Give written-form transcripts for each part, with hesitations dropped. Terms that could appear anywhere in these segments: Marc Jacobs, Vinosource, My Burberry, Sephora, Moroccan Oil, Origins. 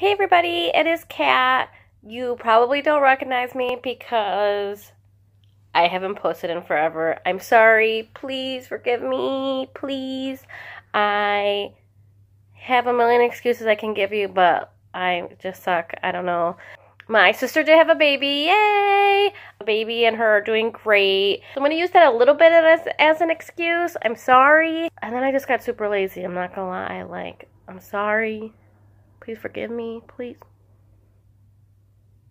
Hey everybody, it is Kat. You probably don't recognize me because I haven't posted in forever. I'm sorry, please forgive me, please. I have a million excuses I can give you, but I just suck, I don't know. My sister did have a baby, yay! A baby and her are doing great. So I'm gonna use that a little bit as an excuse, I'm sorry. And then I just got super lazy, I'm not gonna lie, like, I'm sorry. Please forgive me, please.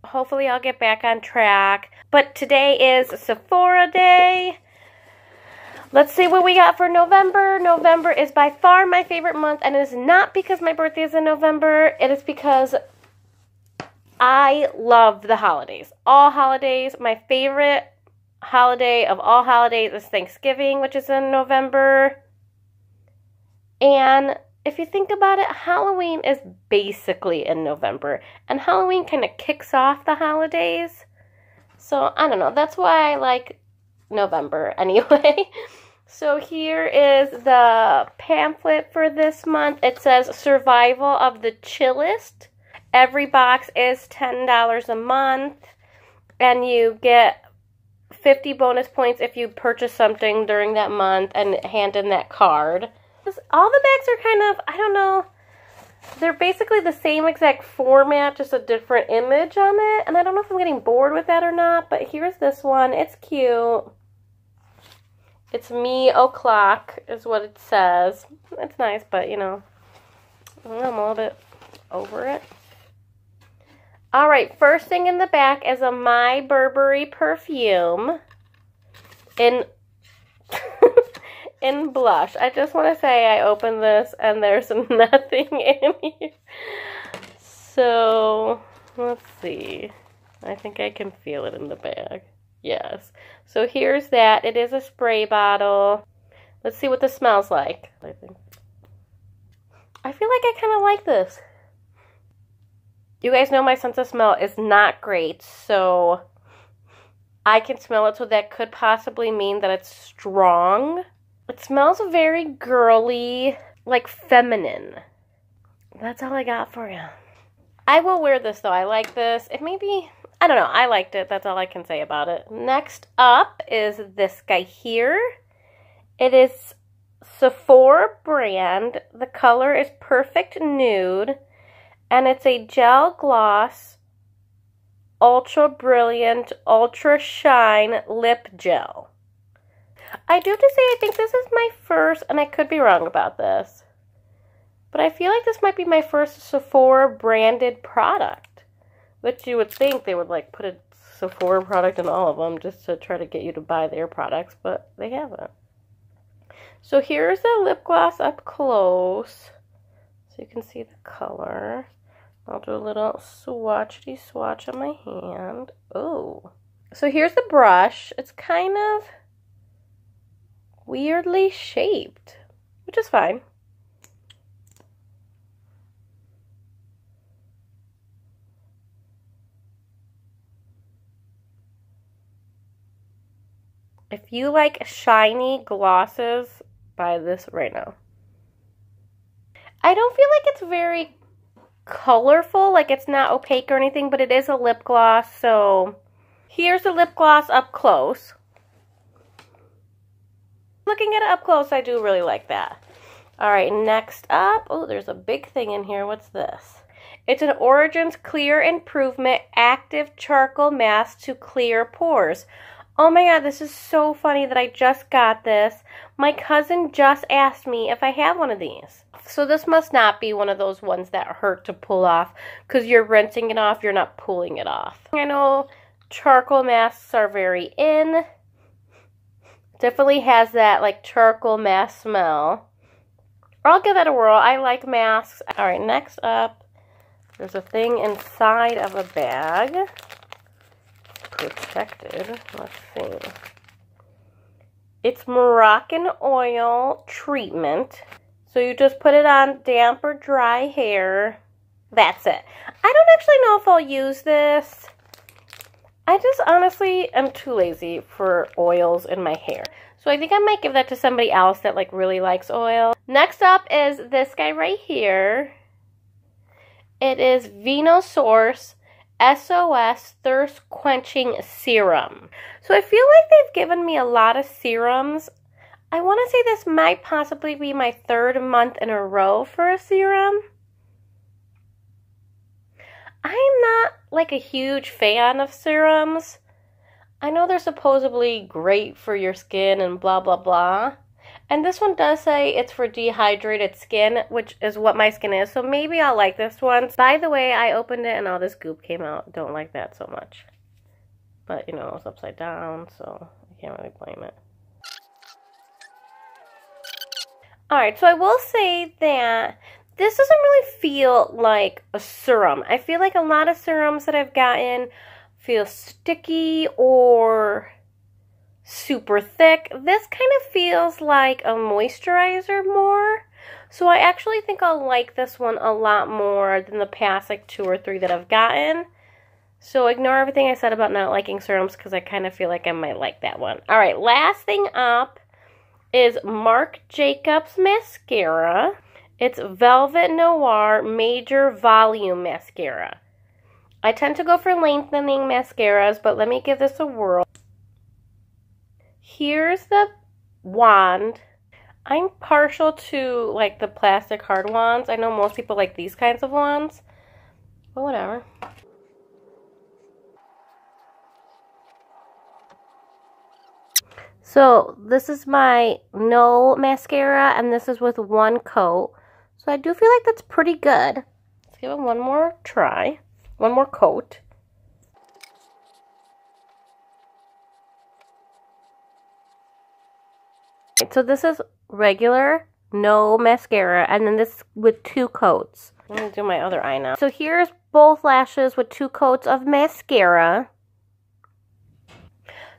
Hopefully I'll get back on track. But today is Sephora day. Let's see what we got for November. November is by far my favorite month, and it is not because my birthday is in November. It is because I love the holidays. All holidays. My favorite holiday of all holidays is Thanksgiving, which is in November. And if you think about it, Halloween is basically in November, and Halloween kind of kicks off the holidays. So, I don't know. That's why I like November anyway. So here is the pamphlet for this month. It says Survival of the Chillest. Every box is $10 a month, and you get 50 bonus points if you purchase something during that month and hand in that card. All the bags are kind of, I don't know, they're basically the same exact format, just a different image on it. And I don't know if I'm getting bored with that or not, but here's this one. It's cute. It's me o'clock is what it says. It's nice, but, you know, I'm a little bit over it. All right, first thing in the back is a My Burberry perfume in blush. I just want to say I opened this and there's nothing in here. So, let's see. I think I can feel it in the bag. Yes. So here's that. It is a spray bottle. Let's see what this smells like. I think. I feel like I kind of like this. You guys know my sense of smell is not great, so I can smell it, so that could possibly mean that it's strong. It smells very girly, like feminine. That's all I got for you. I will wear this though. I like this. It may be, I don't know. I liked it. That's all I can say about it. Next up is this guy here. It is Sephora brand. The color is Perfect Nude. And it's a gel gloss, ultra brilliant, ultra shine lip gel. I do have to say I think this is my first, and I could be wrong about this, but I feel like this might be my first Sephora branded product, which you would think they would like put a Sephora product in all of them just to try to get you to buy their products, but they haven't. So here's the lip gloss up close, so you can see the color. I'll do a little swatchy swatch on my hand. Oh, so here's the brush. It's kind of weirdly shaped, which is fine. If you like shiny glosses, buy this right now. I don't feel like it's very colorful, like it's not opaque or anything, but it is a lip gloss, so here's the lip gloss up close. Looking at it up close, I do really like that. All right, next up. Oh, there's a big thing in here. What's this? It's an Origins Clear Improvement Active Charcoal Mask to Clear Pores. Oh my God, this is so funny that I just got this. My cousin just asked me if I have one of these. So this must not be one of those ones that hurt to pull off because you're rinsing it off. You're not pulling it off. I know charcoal masks are very in. Definitely has that like charcoal mask smell. Or I'll give that a whirl. I like masks. All right, next up, there's a thing inside of a bag. Protected. Let's see. It's Moroccan Oil treatment. So you just put it on damp or dry hair. That's it. I don't actually know if I'll use this. I just honestly am too lazy for oils in my hair. So I think I might give that to somebody else that like really likes oil. Next up is this guy right here. It is Vinosource SOS Thirst Quenching Serum. So I feel like they've given me a lot of serums. I want to say this might possibly be my third month in a row for a serum. I'm not like a huge fan of serums. I know they're supposedly great for your skin and blah, blah, blah. And this one does say it's for dehydrated skin, which is what my skin is. So maybe I'll like this one. By the way, I opened it and all this goop came out. Don't like that so much. But, you know, it's upside down, so I can't really blame it. Alright, so I will say that this doesn't really feel like a serum. I feel like a lot of serums that I've gotten feel sticky or super thick. This kind of feels like a moisturizer more. So I actually think I'll like this one a lot more than the past like 2 or 3 that I've gotten. So ignore everything I said about not liking serums because I kind of feel like I might like that one. Alright, last thing up is Marc Jacobs mascara. It's Velvet Noir Major Volume Mascara. I tend to go for lengthening mascaras, but let me give this a whirl. Here's the wand. I'm partial to, like, the plastic hard wands. I know most people like these kinds of wands, but whatever. So, this is my No mascara, and this is with one coat. So, I do feel like that's pretty good. Let's give it one more try. One more coat. So this is regular, No mascara, and then this with 2 coats. I'm going to do my other eye now. So here's both lashes with 2 coats of mascara.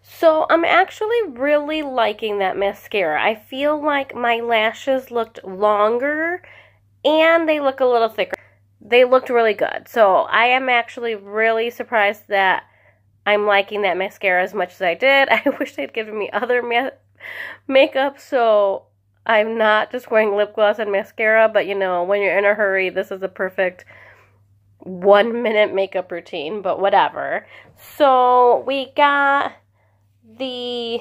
So I'm actually really liking that mascara. I feel like my lashes looked longer, and they look a little thicker. They looked really good. So I am actually really surprised that I'm liking that mascara as much as I did. I wish they'd given me other makeup so I'm not just wearing lip gloss and mascara. But, you know, when you're in a hurry, this is a perfect 1-minute makeup routine. But whatever. So we got the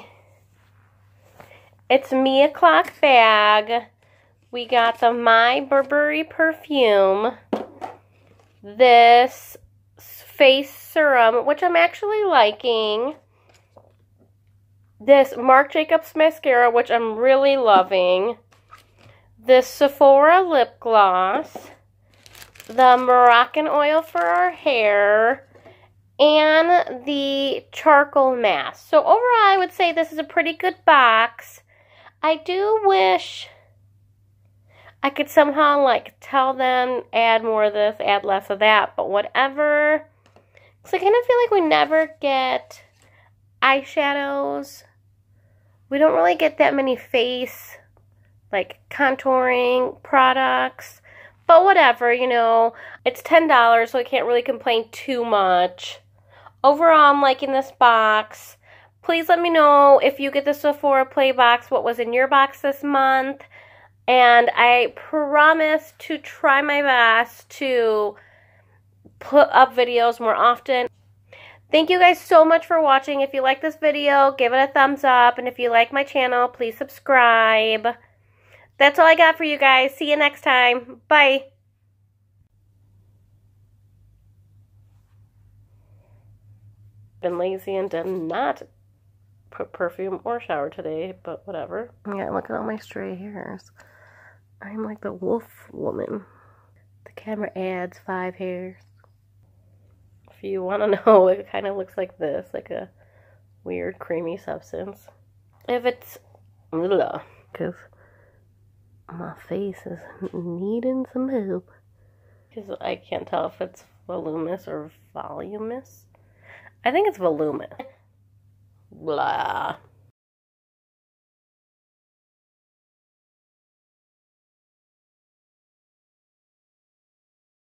It's Me O'Clock bag. We got the My Burberry perfume. This face serum, which I'm actually liking. This Marc Jacobs mascara, which I'm really loving. This Sephora lip gloss. The Moroccan oil for our hair. And the charcoal mask. So overall, I would say this is a pretty good box. I do wish I could somehow, like, tell them, add more of this, add less of that, but whatever. Because I kind of feel like we never get eyeshadows. We don't really get that many face, like, contouring products. But whatever, you know. It's $10, so I can't really complain too much. Overall, I'm liking this box. Please let me know if you get the Sephora Play Box, what was in your box this month. And I promise to try my best to put up videos more often. Thank you guys so much for watching. If you like this video, give it a thumbs up. And if you like my channel, please subscribe. That's all I got for you guys. See you next time. Bye. Been lazy and did not put perfume or shower today, but whatever. Yeah, look at all my stray hairs. I'm like the wolf woman. The camera adds 5 hairs. If you want to know, it kind of looks like this, like a weird creamy substance. If it's, because my face is needing some help. Because I can't tell if it's voluminous or voluminous. I think it's voluminous. Blah.